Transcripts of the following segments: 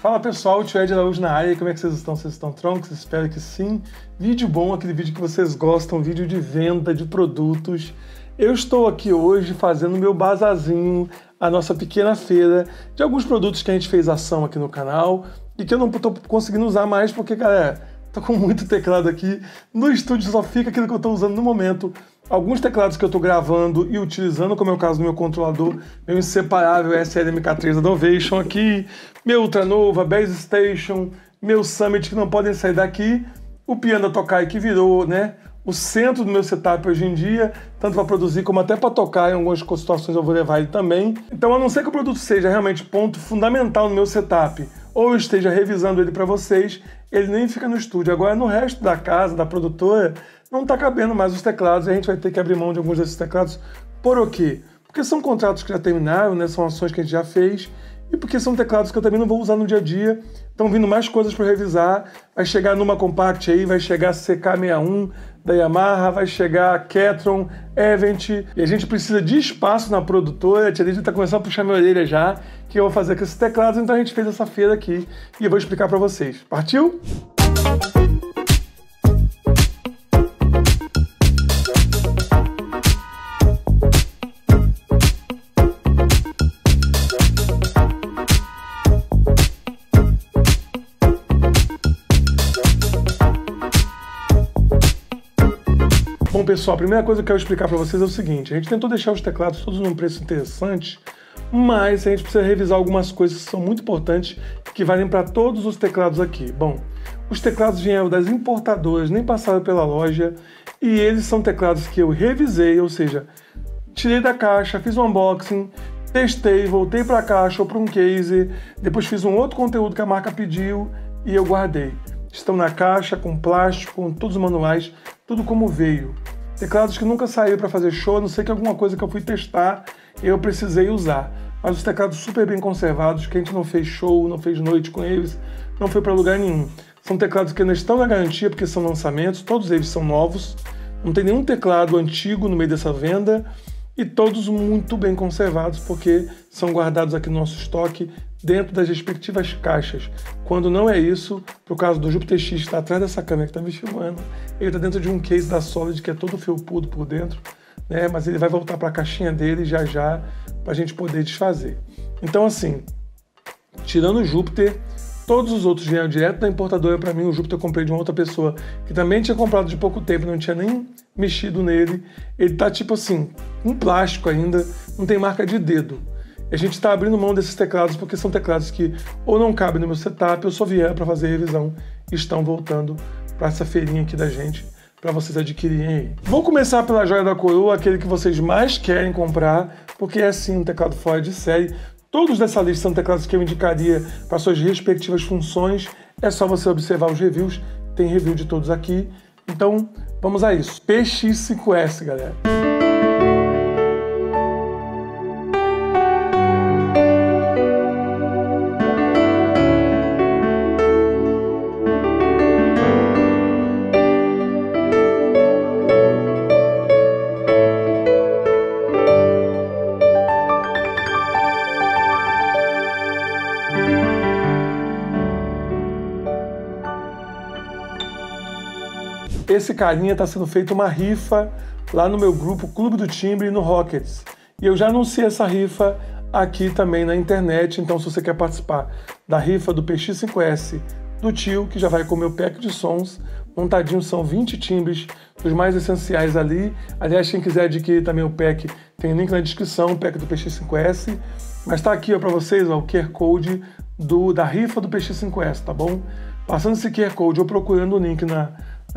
Fala pessoal, o tio Ed Araújo na área, como é que vocês estão? Vocês estão troncos? Espero que sim. Vídeo bom, aquele vídeo que vocês gostam, vídeo de venda de produtos. Eu estou aqui hoje fazendo meu bazarzinho, a nossa pequena feira de alguns produtos que a gente fez ação aqui no canal e que eu não estou conseguindo usar mais porque, galera, estou com muito teclado aqui. No estúdio só fica aquilo que eu estou usando no momento. Alguns teclados que eu estou gravando e utilizando, como é o caso do meu controlador, meu inseparável SLMK3 Novation aqui, meu Ultra Nova, Base Station, meu Summit, que não podem sair daqui, o piano da Tokai, que virou, né, o centro do meu setup hoje em dia, tanto para produzir como até para tocar, em algumas situações eu vou levar ele também. Então, a não ser que o produto seja realmente ponto fundamental no meu setup, ou eu esteja revisando ele para vocês, ele nem fica no estúdio. Agora, no resto da casa, da produtora, não está cabendo mais os teclados e a gente vai ter que abrir mão de alguns desses teclados. Por quê? Porque são contratos que já terminaram, né? São ações que a gente já fez e porque são teclados que eu também não vou usar no dia a dia. Estão vindo mais coisas para revisar. Vai chegar Numa Compact aí, vai chegar CK61 da Yamaha, vai chegar Ketron, Event. E a gente precisa de espaço na produtora. A tia Lidia está começando a puxar minha orelha já, que eu vou fazer com esses teclados. Então a gente fez essa feira aqui e eu vou explicar para vocês. Partiu? Bom, pessoal, a primeira coisa que eu quero explicar para vocês é o seguinte: a gente tentou deixar os teclados todos num preço interessante, mas a gente precisa revisar algumas coisas que são muito importantes, que valem para todos os teclados aqui. Bom, os teclados vieram das importadoras, nem passaram pela loja, e eles são teclados que eu revisei, ou seja, tirei da caixa, fiz um unboxing, testei, voltei para a caixa ou para um case, depois fiz um outro conteúdo que a marca pediu e eu guardei. Estão na caixa, com plástico, com todos os manuais, tudo como veio. Teclados que nunca saíram para fazer show, a não ser que alguma coisa que eu fui testar eu precisei usar. Mas os teclados super bem conservados, que a gente não fez show, não fez noite com eles, não foi para lugar nenhum. São teclados que ainda estão na garantia porque são lançamentos, todos eles são novos, não tem nenhum teclado antigo no meio dessa venda e todos muito bem conservados porque são guardados aqui no nosso estoque dentro das respectivas caixas. Quando não é isso, pro caso do Jupiter X, que está atrás dessa câmera que está me filmando, ele está dentro de um case da Solid que é todo felpudo por dentro, né? Mas ele vai voltar para a caixinha dele já já para a gente poder desfazer. Então, assim, tirando o Júpiter, todos os outros vieram direto da importadora para mim. O Júpiter eu comprei de uma outra pessoa que também tinha comprado de pouco tempo, não tinha nem mexido nele. Ele tá tipo assim, um plástico ainda, não tem marca de dedo. A gente está abrindo mão desses teclados porque são teclados que ou não cabem no meu setup, eu só vieram para fazer revisão e estão voltando para essa feirinha aqui da gente, para vocês adquirirem aí. Vou começar pela joia da coroa, aquele que vocês mais querem comprar, porque é sim um teclado fora de série. Todos dessa lista são teclados que eu indicaria para suas respectivas funções. É só você observar os reviews, tem review de todos aqui. Então, vamos a isso. PX5S, galera. Esse carinha está sendo feito uma rifa lá no meu grupo Clube do Timbre e no Rockets. E eu já anunciei essa rifa aqui também na internet, então se você quer participar da rifa do PX5S do tio, que já vai com o meu pack de sons, montadinho são 20 timbres, os mais essenciais ali. Aliás, quem quiser adquirir também o pack, tem link na descrição, o pack do PX5S. Mas tá aqui para vocês ó, o QR Code da rifa do PX5S, tá bom? Passando esse QR Code ou procurando o link na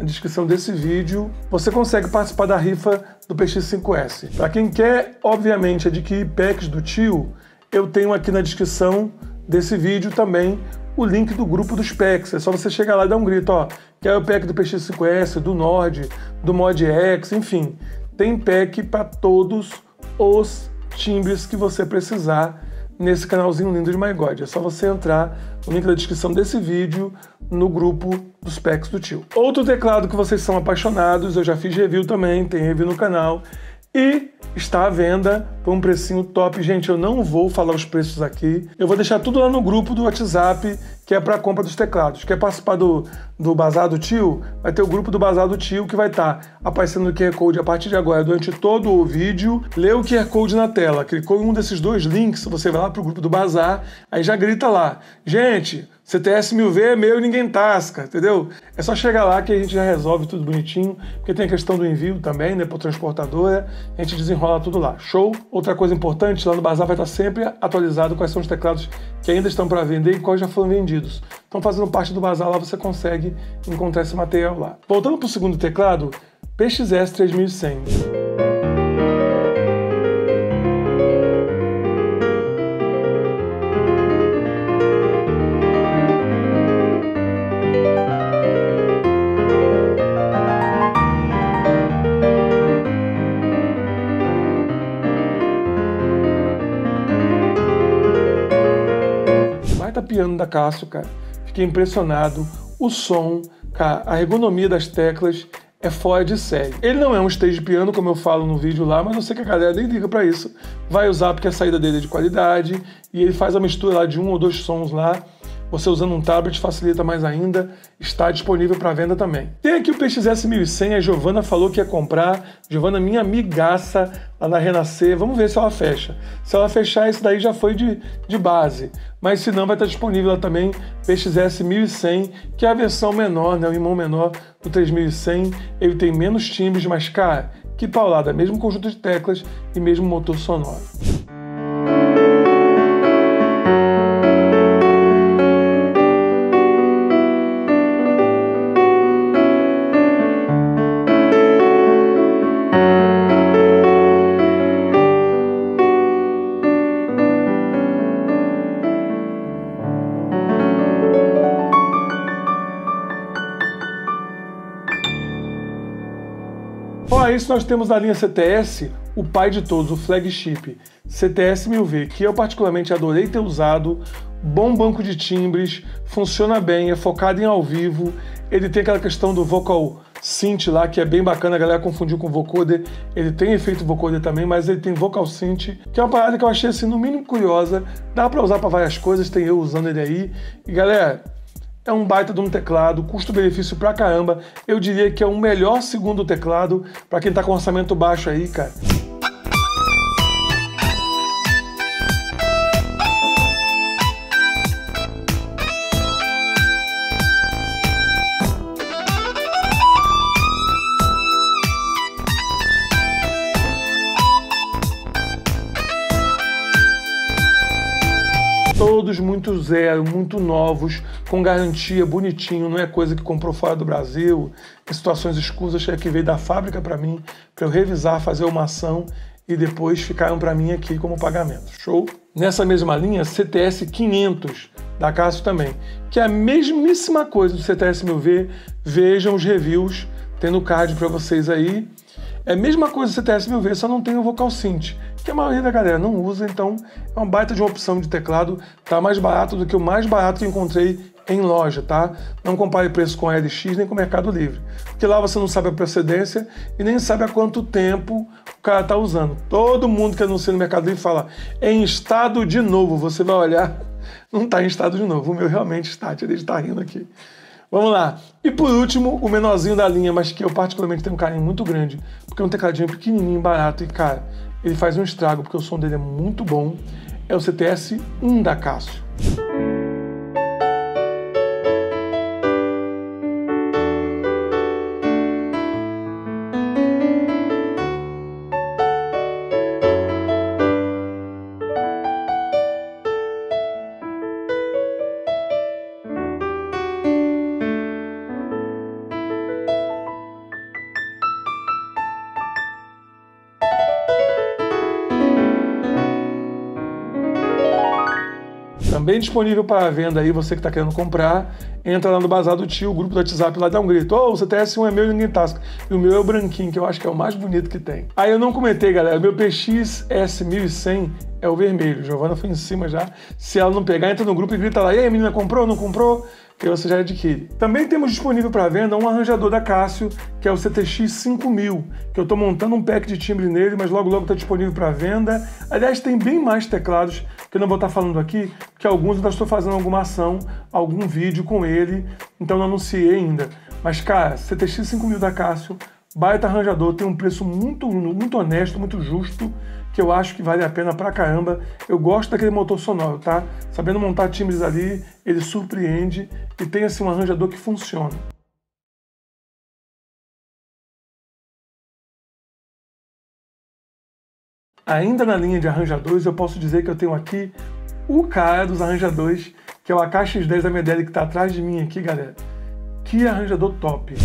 descrição desse vídeo, você consegue participar da rifa do PX5S. Para quem quer, obviamente, adquirir packs do tio, eu tenho aqui na descrição desse vídeo também o link do grupo dos packs. É só você chegar lá e dar um grito, ó, quer o pack do PX5S, do Nord, do Mod X, enfim. Tem pack para todos os timbres que você precisar nesse canalzinho lindo de My God. É só você entrar no link da descrição desse vídeo no grupo dos packs do tio. Outro teclado que vocês são apaixonados, eu já fiz review também, tem review no canal e está à venda por um precinho top. Gente, eu não vou falar os preços aqui, eu vou deixar tudo lá no grupo do WhatsApp que é para a compra dos teclados. Quer participar do Bazar do Tio? Vai ter o grupo do Bazar do Tio, que vai estar aparecendo o QR Code a partir de agora, durante todo o vídeo. Lê o QR Code na tela, clicou em um desses dois links, você vai lá pro grupo do Bazar, aí já grita lá: gente, CT-S1000V é meu e ninguém tasca, entendeu? É só chegar lá que a gente já resolve tudo bonitinho, porque tem a questão do envio também, né, para transportadora, a gente desenrola tudo lá. Show? Outra coisa importante, lá no Bazar vai estar sempre atualizado quais são os teclados que ainda estão para vender e quais já foram vendidos. Então, fazendo parte do Bazar lá, você consegue encontrar esse material lá. Voltando para o segundo teclado, PX-S1100. Piano da Casio, cara, fiquei impressionado. O som, cara, a ergonomia das teclas é fora de série. Ele não é um stage piano, como eu falo no vídeo lá, mas eu sei que a galera nem liga pra isso. Vai usar porque a saída dele é de qualidade e ele faz a mistura lá de um ou dois sons lá. Você usando um tablet facilita mais ainda, está disponível para venda também. Tem aqui o PX-S1100, a Giovana falou que ia comprar. Giovana, minha amigaça lá na Renascer, vamos ver se ela fecha. Se ela fechar, esse daí já foi de base, mas se não, vai estar disponível lá também, PX-S1100, que é a versão menor, né, o irmão menor do 3100, ele tem menos timbres, mas cara, que paulada, mesmo conjunto de teclas e mesmo motor sonoro. Isso, nós temos na linha CTS, o pai de todos, o flagship CT-S1000V, que eu particularmente adorei ter usado. Bom banco de timbres, funciona bem, é focado em ao vivo. Ele tem aquela questão do vocal synth lá, que é bem bacana, a galera confundiu com vocoder. Ele tem efeito vocoder também, mas ele tem vocal synth, que é uma parada que eu achei assim, no mínimo curiosa. Dá para usar para várias coisas, tem eu usando ele aí. E galera, é um baita de um teclado, custo-benefício pra caramba. Eu diria que é o melhor segundo teclado pra quem tá com orçamento baixo aí, cara. Todos muito zero, muito novos, com garantia, bonitinho, não é coisa que comprou fora do Brasil, em situações escusas, que veio da fábrica para mim, para eu revisar, fazer uma ação e depois ficaram para mim aqui como pagamento. Show? Nessa mesma linha, CTS-500 da Casio também, que é a mesmíssima coisa do CTS-1000V, vejam os reviews, tem no card para vocês aí. É a mesma coisa do CT-S1000V, só não tem o vocal synth, que a maioria da galera não usa, então é uma baita de uma opção de teclado, tá mais barato do que o mais barato que eu encontrei em loja, tá? Não compare preço com a LX nem com o Mercado Livre, porque lá você não sabe a procedência e nem sabe há quanto tempo o cara tá usando. Todo mundo que anuncia no Mercado Livre fala, é em estado de novo, você vai olhar, não tá em estado de novo, o meu realmente está, ele tá rindo aqui. Vamos lá. E por último, o menorzinho da linha, mas que eu particularmente tenho um carinho muito grande, porque é um tecladinho pequenininho, barato, e cara, ele faz um estrago, porque o som dele é muito bom, é o CT-S1 da Casio. Também disponível para venda aí, você que está querendo comprar, entra lá no Bazar do Tio, o grupo do WhatsApp lá, dá um grito, ô, o CT-S1 é meu e ninguém tasca. E o meu é o branquinho, que eu acho que é o mais bonito que tem. Aí eu não comentei, galera, o meu PX-S1100 é o vermelho, Giovana foi em cima já, se ela não pegar, entra no grupo e grita lá, e aí menina, comprou, não comprou? que você já adquire. Também temos disponível para venda um arranjador da Casio, que é o CTX-5000, que eu estou montando um pack de timbre nele, mas logo logo está disponível para venda. Aliás, tem bem mais teclados, que eu não vou estar falando aqui, porque alguns eu ainda estou fazendo alguma ação, algum vídeo com ele, então não anunciei ainda. Mas cara, CTX-5000 da Casio, baita arranjador, tem um preço muito honesto, muito justo, que eu acho que vale a pena pra caramba. Eu gosto daquele motor sonoro, tá? Sabendo montar timbres ali, ele surpreende e tem assim um arranjador que funciona. Ainda na linha de arranjadores, eu posso dizer que eu tenho aqui o cara dos arranjadores, que é o AKX10 da Medeli, que tá atrás de mim aqui, galera. Que arranjador top!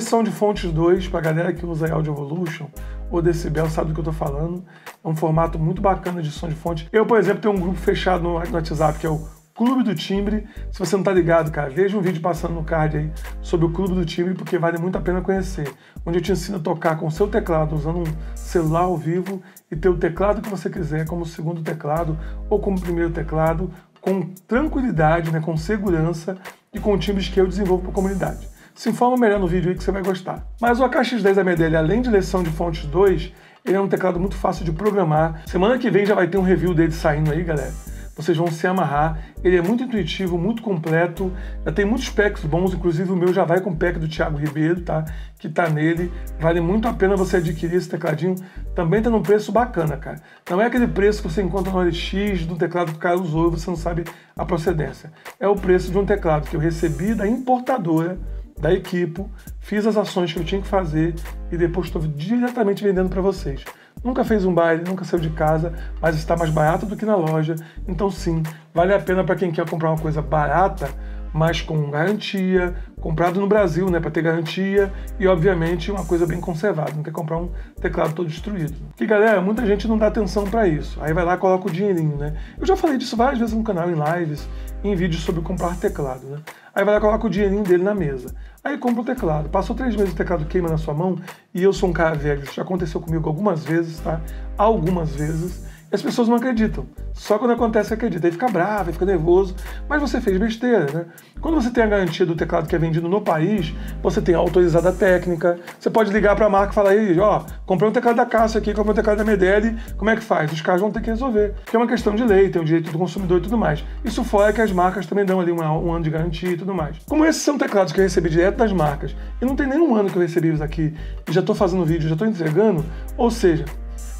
São de fontes 2, para a galera que usa Audio Evolution ou Decibel sabe do que eu estou falando, é um formato muito bacana de som de fonte. Eu, por exemplo, tenho um grupo fechado no WhatsApp que é o Clube do Timbre. Se você não está ligado, cara, veja um vídeo passando no card aí sobre o Clube do Timbre, porque vale muito a pena conhecer, onde eu te ensino a tocar com o seu teclado, usando um celular ao vivo e ter o teclado que você quiser, como segundo teclado ou como primeiro teclado, com tranquilidade, né, com segurança e com timbres que eu desenvolvo para a comunidade. Se informa melhor no vídeo aí que você vai gostar. Mas o AKX10 da Medeli, além de leção de fontes 2, ele é um teclado muito fácil de programar. Semana que vem já vai ter um review dele saindo aí, galera. Vocês vão se amarrar. Ele é muito intuitivo, muito completo. Já tem muitos packs bons, inclusive o meu já vai com o pack do Thiago Ribeiro, tá? Que tá nele. Vale muito a pena você adquirir esse tecladinho. Também tá num preço bacana, cara. Não é aquele preço que você encontra no LX, do teclado que o cara usou e você não sabe a procedência. É o preço de um teclado que eu recebi da importadora, da Equipo, fiz as ações que eu tinha que fazer e depois estou diretamente vendendo para vocês. Nunca fez um baile, nunca saiu de casa, mas está mais barato do que na loja, então sim, vale a pena para quem quer comprar uma coisa barata, mas com garantia, comprado no Brasil, né, para ter garantia e, obviamente, uma coisa bem conservada, não quer comprar um teclado todo destruído. Porque, galera, muita gente não dá atenção para isso, aí vai lá e coloca o dinheirinho, né? Eu já falei disso várias vezes no canal, em lives, em vídeos sobre comprar teclado, né? Aí vai lá e coloca o dinheirinho dele na mesa. Aí compra o teclado. Passou 3 meses, o teclado queima na sua mão e eu sou um cara velho. Isso já aconteceu comigo algumas vezes, tá? Algumas vezes. E as pessoas não acreditam. Só quando acontece, acredita. Aí fica bravo, aí fica nervoso. Mas você fez besteira, né? Quando você tem a garantia do teclado que é vendido no país, você tem a autorizada técnica. Você pode ligar para a marca e falar aí, ó, comprei um teclado da Casio aqui, comprei um teclado da Medeli, como é que faz? Os caras vão ter que resolver. Porque é uma questão de lei, tem o direito do consumidor e tudo mais. Isso fora que as marcas também dão ali um ano de garantia e tudo mais. Como esses são teclados que eu recebi direto das marcas, e não tem nenhum ano que eu recebi eles aqui, e já estou fazendo vídeo, já estou entregando, ou seja,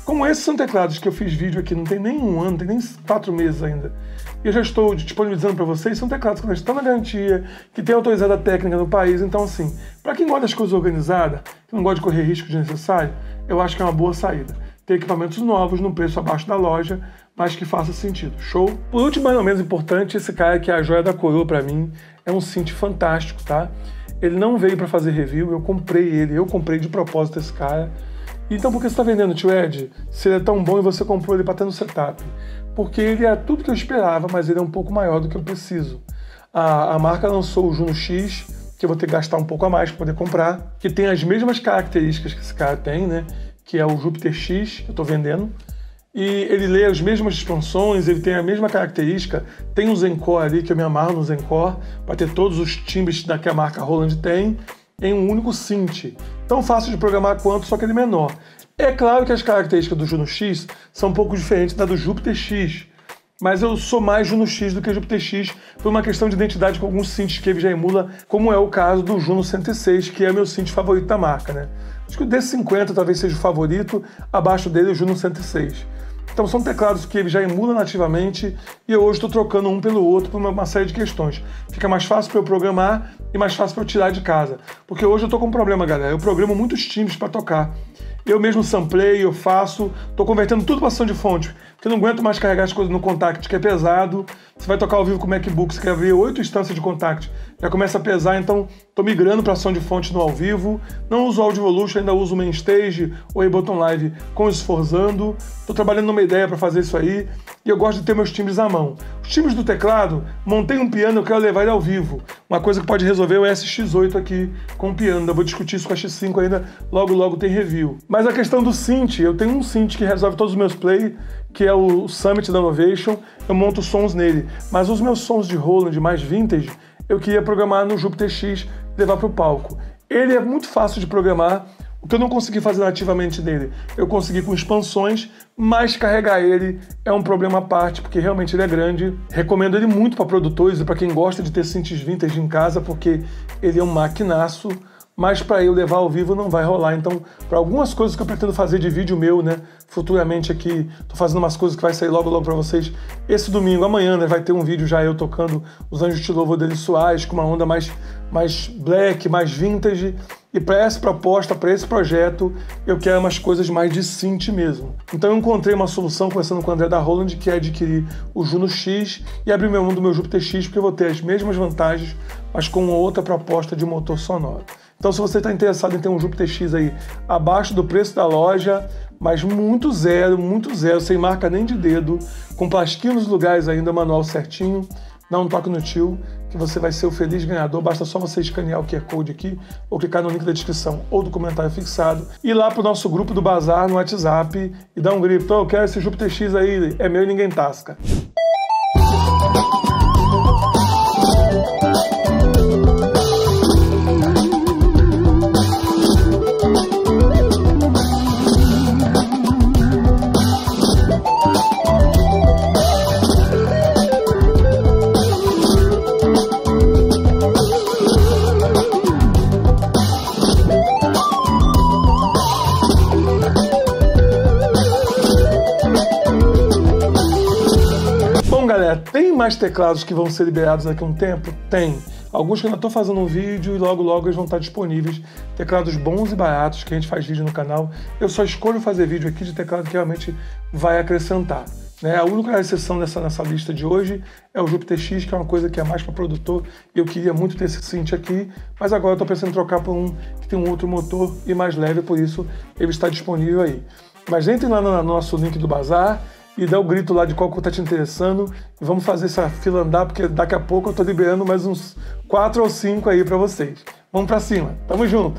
como esses são teclados que eu fiz vídeo aqui, não tem nem um ano, não tem nem 4 meses ainda, e eu já estou disponibilizando para vocês, são teclados que já estão na garantia, que tem autorizada técnica no país, então assim, para quem gosta das coisas organizadas, que não gosta de correr risco desnecessário, eu acho que é uma boa saída. Ter equipamentos novos, num preço abaixo da loja, mas que faça sentido. Show? Por último, mas não menos importante, esse cara que é a joia da coroa para mim, é um synth fantástico, tá? Ele não veio para fazer review, eu comprei ele, eu comprei de propósito esse cara. Então por que você está vendendo, tio Ed? Se ele é tão bom e você comprou ele para ter no setup? Porque ele é tudo que eu esperava, mas ele é um pouco maior do que eu preciso. A marca lançou o Juno X, que eu vou ter que gastar um pouco a mais para poder comprar, que tem as mesmas características que esse cara tem, né? Que é o Jupiter X, que eu estou vendendo. E ele lê as mesmas expansões, ele tem a mesma característica. Tem um Zencore ali, que eu me amarro no Zencore, para ter todos os timbres que a marca Roland tem, em um único synth, tão fácil de programar quanto, só que ele é menor. É claro que as características do Juno X são um pouco diferentes da do Jupiter X, mas eu sou mais Juno X do que Jupiter X por uma questão de identidade com alguns synths que ele já emula, como é o caso do Juno 106, que é meu synth favorito da marca, né? Acho que o D50 talvez seja o favorito, abaixo dele é o Juno 106. Então são teclados que ele já emula nativamente e eu hoje estou trocando um pelo outro por uma série de questões. Fica mais fácil para eu programar e mais fácil para eu tirar de casa. Porque hoje eu estou com um problema, galera. Eu programo muitos timbres para tocar. Eu mesmo samplei, eu faço, estou convertendo tudo para som de fonte, porque eu não aguento mais carregar as coisas no Contact, que é pesado. Se Você vai tocar ao vivo com o MacBook, você quer ver 8 instâncias de Contact, já começa a pesar, então estou migrando para som de fonte no ao vivo. Não uso o Audio Evolution, ainda uso o Mainstage ou iButton Live com o Esforzando. Estou trabalhando numa ideia para fazer isso aí e eu gosto de ter meus timbres à mão. Os timbres do teclado, montei um piano, eu quero levar ele ao vivo. Uma coisa que pode resolver é o SX8 aqui com o piano, eu vou discutir isso com a X5 ainda, logo logo tem review. Mas a questão do synth, eu tenho um synth que resolve todos os meus play, que é o Summit da Novation, eu monto sons nele, mas os meus sons de Roland mais vintage, eu queria programar no Jupiter X e levar para o palco. Ele é muito fácil de programar, o que eu não consegui fazer nativamente nele, eu consegui com expansões, mas carregar ele é um problema à parte, porque realmente ele é grande. Recomendo ele muito para produtores e para quem gosta de ter synths vintage em casa, porque ele é um maquinaço, mas para eu levar ao vivo não vai rolar. Então, para algumas coisas que eu pretendo fazer de vídeo meu, né, futuramente aqui, tô fazendo umas coisas que vai sair logo logo para vocês. Esse domingo, amanhã, né, vai ter um vídeo já eu tocando os Anjos de Louvor dele Soares, com uma onda mais black, mais vintage. E para essa proposta, para esse projeto, eu quero umas coisas mais de synth mesmo. Então eu encontrei uma solução conversando com o André da Roland, que é adquirir o Juno X e abrir meu mão do meu Jupiter X, porque eu vou ter as mesmas vantagens, mas com uma outra proposta de motor sonoro. Então se você está interessado em ter um Jupiter X aí abaixo do preço da loja, mas muito zero, sem marca nem de dedo, com plasquinho nos lugares ainda, manual certinho, dá um toque no tio, que você vai ser o feliz ganhador. Basta só você escanear o QR Code aqui, ou clicar no link da descrição ou do comentário fixado, ir lá pro nosso grupo do Bazar no WhatsApp e dar um grito: então, eu quero esse Jupiter X aí, é meu e ninguém tasca. Mais teclados que vão ser liberados daqui a um tempo? Tem. Alguns que eu ainda estou fazendo um vídeo e logo logo eles vão estar disponíveis. Teclados bons e baratos, que a gente faz vídeo no canal. Eu só escolho fazer vídeo aqui de teclado que realmente vai acrescentar, né? A única exceção nessa lista de hoje é o Jupiter X, que é uma coisa que é mais para produtor. Eu queria muito ter esse synth aqui, mas agora eu estou pensando em trocar por um que tem um outro motor e mais leve, por isso ele está disponível aí. Mas entrem lá no nosso link do Bazar e dá o grito lá de qual que tá te interessando, e vamos fazer essa fila andar, porque daqui a pouco eu tô liberando mais uns 4 ou 5 aí pra vocês. Vamos pra cima, tamo junto!